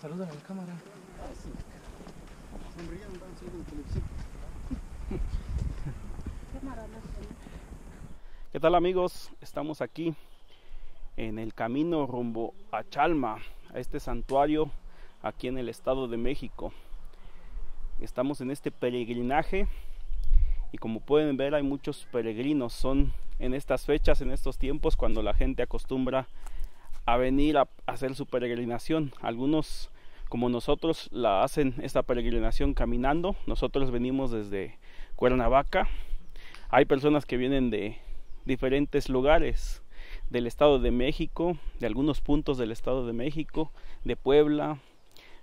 saluda a la cámara. ¿Qué tal, amigos? Estamos aquí en el camino rumbo a Chalma, a este santuario aquí en el Estado de México. Estamos en este peregrinaje y, como pueden ver, hay muchos peregrinos. Son en estas fechas, en estos tiempos, cuando la gente acostumbra a venir a hacer su peregrinación. Algunos, como nosotros, la hacen esta peregrinación caminando. Nosotros venimos desde Cuernavaca. Hay personas que vienen de diferentes lugares del Estado de México, de algunos puntos del Estado de México, de Puebla,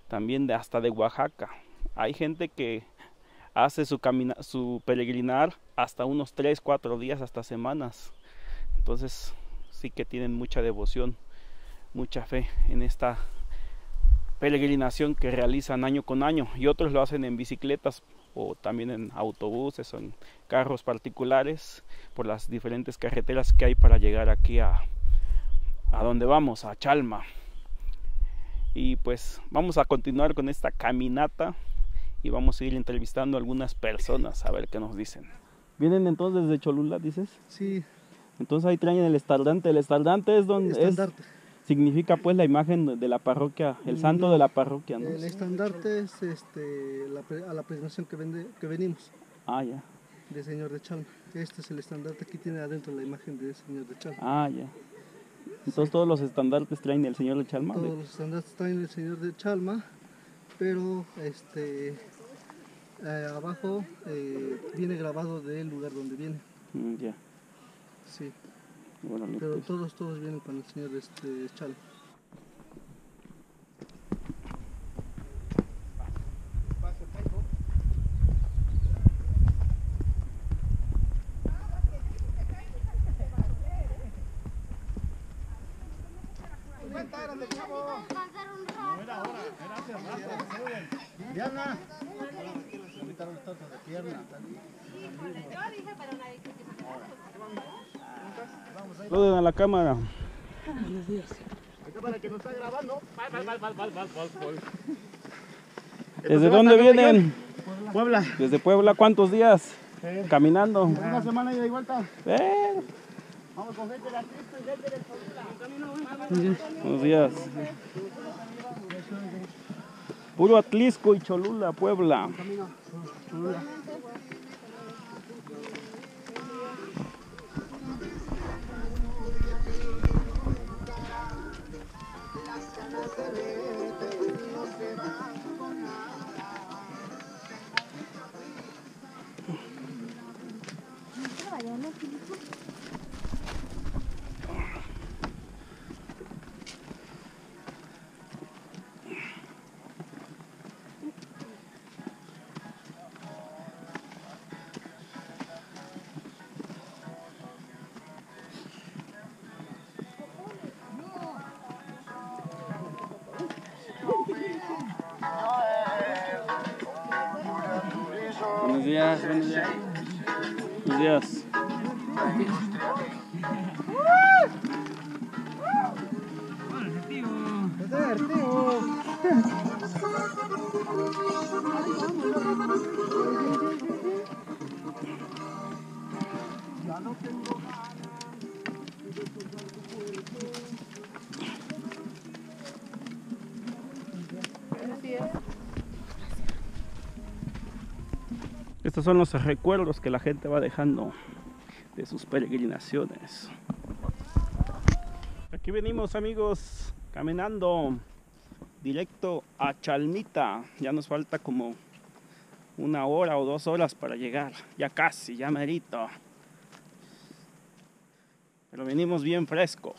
también hasta de Oaxaca. Hay gente que hace su peregrinar hasta unos 3, 4 días, hasta semanas. Entonces sí que tienen mucha devoción, mucha fe en esta peregrinación que realizan año con año, y otros lo hacen en bicicletas o también en autobuses o en carros particulares por las diferentes carreteras que hay para llegar aquí a donde vamos, a Chalma. Y pues vamos a continuar con esta caminata y vamos a ir entrevistando a algunas personas a ver qué nos dicen. ¿Vienen entonces desde Cholula, dices? Sí. Entonces ahí traen el estandarte. El estandarte es donde significa pues la imagen de la parroquia, el santo de la parroquia, ¿no? El estandarte es a la presentación que venimos. Ah, ya. Del Señor de Chalma. Este es el estandarte, aquí tiene adentro la imagen del Señor de Chalma. Ah, ya. Entonces sí, todos los estandartes traen el Señor de Chalma. Todos los estandartes traen el Señor de Chalma, pero abajo viene grabado del lugar donde viene. Ya. Sí. Pero todos vienen con el Señor de Chalma. Saluden a la cámara. Buenos días. La cámara que nos está grabando. ¿Desde dónde vienen? Puebla. ¿Desde Puebla? ¿Cuántos días? Caminando. Una semana y de vuelta. Vamos con gente de Atlisco y gente de Cholula. Buenos días. Puro Atlisco y Cholula, Puebla. Buenos días. Buenos días. Estos son los recuerdos que la gente va dejando de sus peregrinaciones. Aquí venimos, amigos, caminando directo a Chalmita. Ya nos falta como una hora o 2 horas para llegar. Ya casi, ya merito. Pero venimos bien frescos.